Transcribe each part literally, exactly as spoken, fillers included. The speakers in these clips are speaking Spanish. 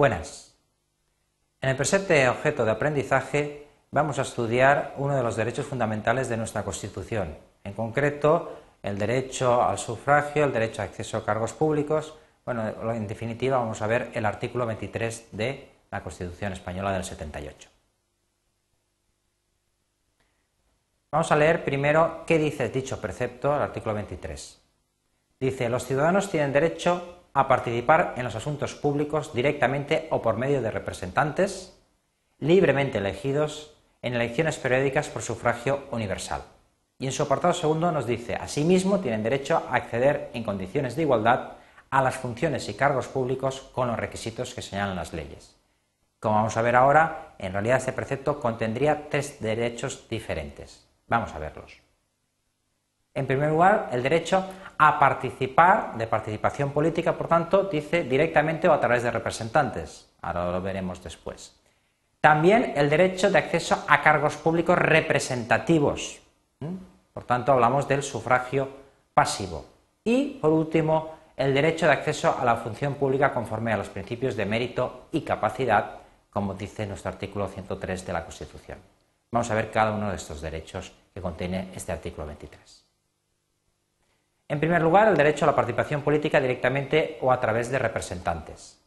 Buenas. En el presente objeto de aprendizaje vamos a estudiar uno de los derechos fundamentales de nuestra Constitución, en concreto el derecho al sufragio, el derecho a acceso a cargos públicos. Bueno, en definitiva vamos a ver el artículo veintitrés de la Constitución Española del setenta y ocho. Vamos a leer primero qué dice dicho precepto, el artículo veintitrés. Dice: los ciudadanos tienen derecho a participar en los asuntos públicos directamente o por medio de representantes libremente elegidos en elecciones periódicas por sufragio universal. Y en su apartado segundo nos dice: asimismo tienen derecho a acceder en condiciones de igualdad a las funciones y cargos públicos con los requisitos que señalan las leyes. Como vamos a ver ahora, en realidad este precepto contendría tres derechos diferentes. Vamos a verlos. En primer lugar, el derecho a participar, de participación política, por tanto, dice directamente o a través de representantes. Ahora lo veremos después. También el derecho de acceso a cargos públicos representativos. Por tanto, hablamos del sufragio pasivo. Y, por último, el derecho de acceso a la función pública conforme a los principios de mérito y capacidad, como dice nuestro artículo ciento tres de la Constitución. Vamos a ver cada uno de estos derechos que contiene este artículo veintitrés. En primer lugar, el derecho a la participación política directamente o a través de representantes.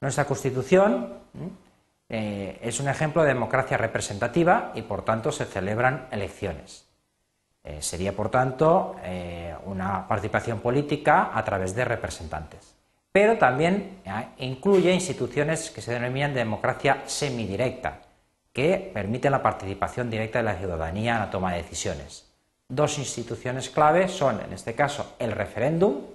Nuestra Constitución eh, es un ejemplo de democracia representativa y, por tanto, se celebran elecciones. Eh, sería, por tanto, eh, una participación política a través de representantes. Pero también eh, incluye instituciones que se denominan de democracia semidirecta, que permiten la participación directa de la ciudadanía en la toma de decisiones. Dos instituciones clave son, en este caso, el referéndum,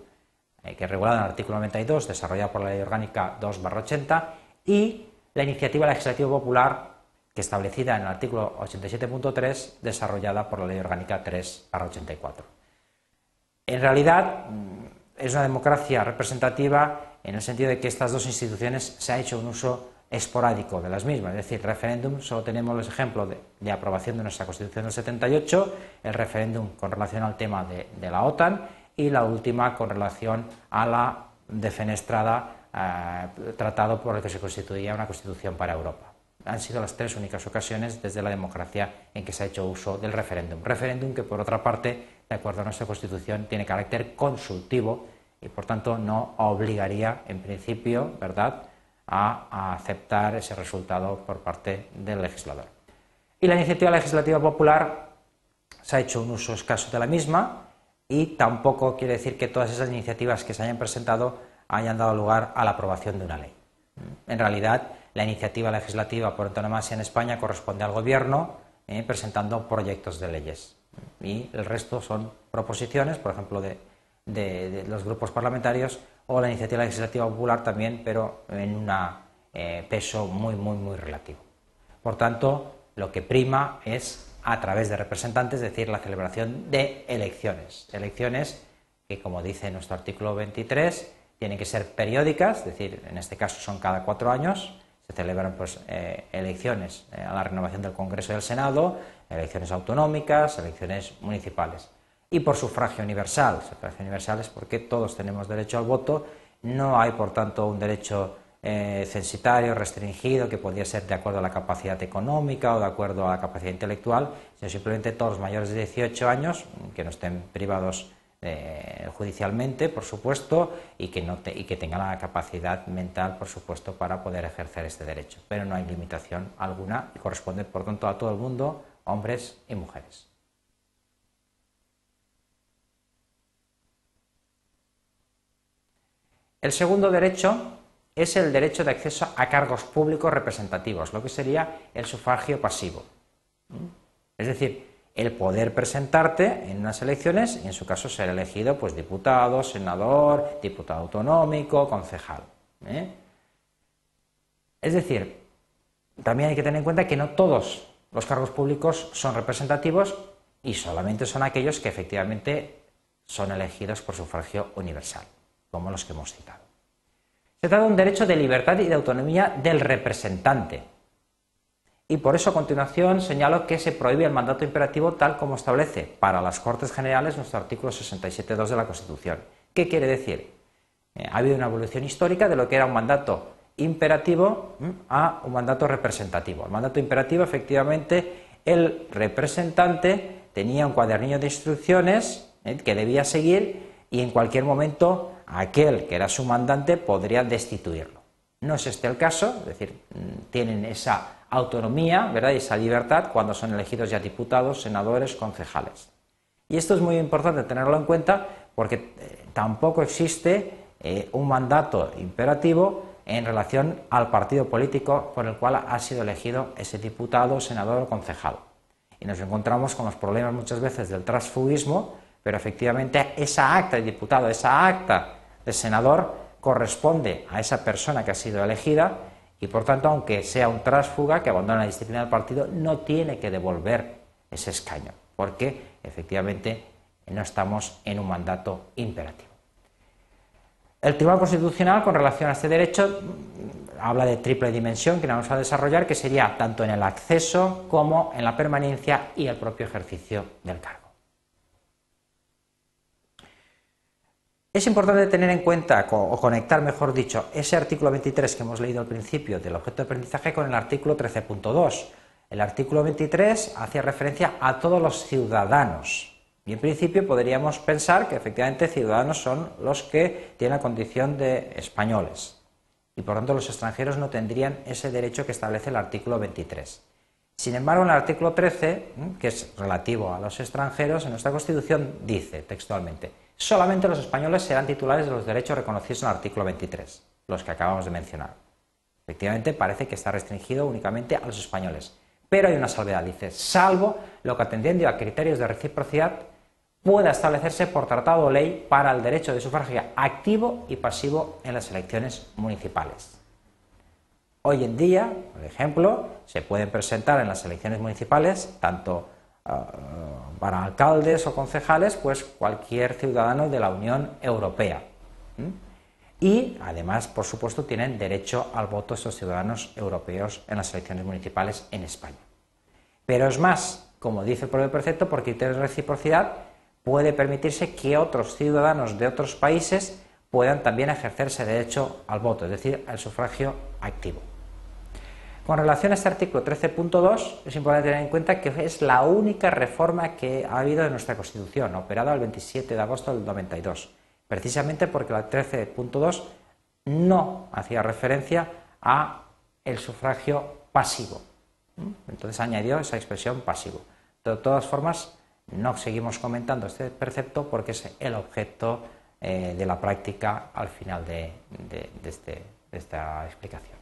eh, que es regulado en el artículo noventa y dos, desarrollado por la Ley Orgánica dos barra ochenta, y la Iniciativa Legislativa Popular, que es establecida en el artículo ochenta y siete punto tres, desarrollada por la Ley Orgánica tres barra ochenta y cuatro. En realidad, es una democracia representativa en el sentido de que estas dos instituciones se ha hecho un uso esporádico de las mismas, es decir, referéndum, solo tenemos los ejemplos de, de aprobación de nuestra Constitución del setenta y ocho, el referéndum con relación al tema de, de la OTAN y la última con relación a la defenestrada eh, tratado por el que se constituía una Constitución para Europa. Han sido las tres únicas ocasiones desde la democracia en que se ha hecho uso del referéndum. Referéndum que, por otra parte, de acuerdo a nuestra Constitución, tiene carácter consultivo y, por tanto, no obligaría, en principio, ¿verdad?, a aceptar ese resultado por parte del legislador. Y la iniciativa legislativa popular se ha hecho un uso escaso de la misma y tampoco quiere decir que todas esas iniciativas que se hayan presentado hayan dado lugar a la aprobación de una ley. En realidad, la iniciativa legislativa por antonomasia en España corresponde al gobierno eh, presentando proyectos de leyes y el resto son proposiciones, por ejemplo, de, de, de los grupos parlamentarios o la iniciativa legislativa popular también, pero en un eh, peso muy, muy, muy relativo. Por tanto, lo que prima es a través de representantes, es decir, la celebración de elecciones. Elecciones que, como dice nuestro artículo veintitrés, tienen que ser periódicas, es decir, en este caso son cada cuatro años, se celebran pues, eh, elecciones eh, a la renovación del Congreso y del Senado, elecciones autonómicas, elecciones municipales. Y por sufragio universal. Sufragio universal es porque todos tenemos derecho al voto, no hay por tanto un derecho eh, censitario, restringido, que podría ser de acuerdo a la capacidad económica o de acuerdo a la capacidad intelectual, sino simplemente todos los mayores de dieciocho años, que no estén privados eh, judicialmente, por supuesto, y que, no te, y que tengan la capacidad mental, por supuesto, para poder ejercer este derecho. Pero no hay limitación alguna y corresponde por tanto a todo el mundo, hombres y mujeres. El segundo derecho es el derecho de acceso a cargos públicos representativos, lo que sería el sufragio pasivo. Es decir, el poder presentarte en unas elecciones y en su caso ser elegido pues, diputado, senador, diputado autonómico, concejal. ¿Eh? Es decir, también hay que tener en cuenta que no todos los cargos públicos son representativos y solamente son aquellos que efectivamente son elegidos por sufragio universal, como los que hemos citado. Se trata de un derecho de libertad y de autonomía del representante. Y por eso a continuación señalo que se prohíbe el mandato imperativo tal como establece para las Cortes Generales nuestro artículo sesenta y siete punto dos de la Constitución. ¿Qué quiere decir? Eh, ha habido una evolución histórica de lo que era un mandato imperativo a un mandato representativo. El mandato imperativo, efectivamente, el representante tenía un cuadernillo de instrucciones eh, que debía seguir y en cualquier momento aquel que era su mandante podría destituirlo. No es este el caso, es decir, tienen esa autonomía, ¿verdad?, y esa libertad cuando son elegidos ya diputados, senadores, concejales. Y esto es muy importante tenerlo en cuenta porque tampoco existe eh, un mandato imperativo en relación al partido político por el cual ha sido elegido ese diputado, senador o concejal. Y nos encontramos con los problemas muchas veces del transfugismo, pero efectivamente esa acta de diputado, esa acta de senador corresponde a esa persona que ha sido elegida y por tanto, aunque sea un transfuga que abandona la disciplina del partido, no tiene que devolver ese escaño, porque efectivamente no estamos en un mandato imperativo. El Tribunal Constitucional, con relación a este derecho, habla de triple dimensión que vamos a desarrollar, que sería tanto en el acceso como en la permanencia y el propio ejercicio del cargo. Es importante tener en cuenta, o conectar mejor dicho, ese artículo veintitrés que hemos leído al principio del objeto de aprendizaje con el artículo trece punto dos. El artículo veintitrés hace referencia a todos los ciudadanos. Y en principio podríamos pensar que efectivamente ciudadanos son los que tienen la condición de españoles y por tanto los extranjeros no tendrían ese derecho que establece el artículo veintitrés. Sin embargo, en el artículo trece, que es relativo a los extranjeros, en nuestra Constitución dice textualmente: solamente los españoles serán titulares de los derechos reconocidos en el artículo veintitrés, los que acabamos de mencionar. Efectivamente parece que está restringido únicamente a los españoles, pero hay una salvedad, dice: salvo lo que atendiendo a criterios de reciprocidad pueda establecerse por tratado o ley para el derecho de sufragio activo y pasivo en las elecciones municipales. Hoy en día, por ejemplo, se pueden presentar en las elecciones municipales, tanto uh, para alcaldes o concejales, pues cualquier ciudadano de la Unión Europea. ¿Mm? Y además, por supuesto, tienen derecho al voto estos ciudadanos europeos en las elecciones municipales en España. Pero es más, como dice el propio precepto, por criterios de reciprocidad, puede permitirse que otros ciudadanos de otros países puedan también ejercerse derecho al voto, es decir, al sufragio activo. Con relación a este artículo trece punto dos, es importante tener en cuenta que es la única reforma que ha habido en nuestra Constitución, operada el veintisiete de agosto del noventa y dos, precisamente porque el trece punto dos no hacía referencia a el sufragio pasivo. Entonces añadió esa expresión pasivo. De todas formas, no seguimos comentando este precepto porque es el objeto eh, de la práctica al final de, de, de, este, de esta explicación.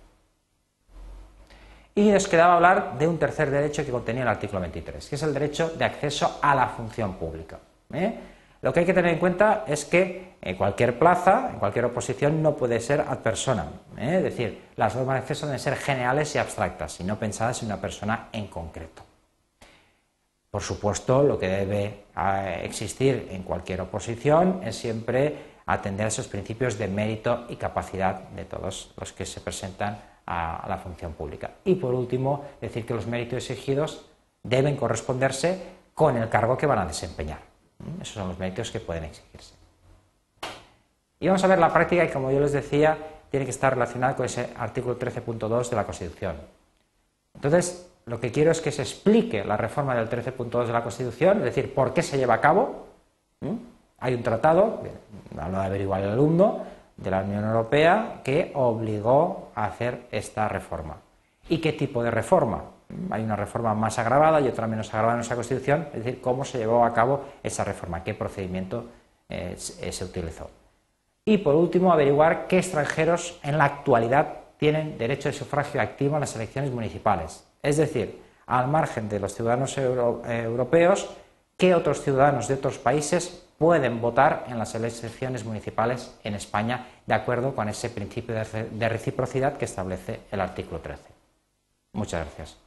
Y nos quedaba hablar de un tercer derecho que contenía el artículo veintitrés, que es el derecho de acceso a la función pública. ¿eh? Lo que hay que tener en cuenta es que en cualquier plaza, en cualquier oposición, no puede ser ad personam. ¿eh? Es decir, las normas de acceso deben ser generales y abstractas y no pensadas en una persona en concreto. Por supuesto, lo que debe existir en cualquier oposición es siempre atender a esos principios de mérito y capacidad de todos los que se presentan a la función pública. Y por último, decir que los méritos exigidos deben corresponderse con el cargo que van a desempeñar. Esos son los méritos que pueden exigirse. Y vamos a ver la práctica que, como yo les decía, tiene que estar relacionada con ese artículo trece punto dos de la Constitución. Entonces, lo que quiero es que se explique la reforma del trece punto dos de la Constitución, es decir, por qué se lleva a cabo. ¿Mm? Hay un tratado, hablo de averiguar el alumno, de la Unión Europea, que obligó a hacer esta reforma. ¿Y qué tipo de reforma? ¿Mm? Hay una reforma más agravada y otra menos agravada en nuestra Constitución, es decir, cómo se llevó a cabo esa reforma, qué procedimiento eh, se utilizó. Y por último, averiguar qué extranjeros en la actualidad tienen derecho de sufragio activo en las elecciones municipales. Es decir, al margen de los ciudadanos euro, eh, europeos, ¿qué otros ciudadanos de otros países pueden votar en las elecciones municipales en España de acuerdo con ese principio de, de reciprocidad que establece el artículo trece? Muchas gracias.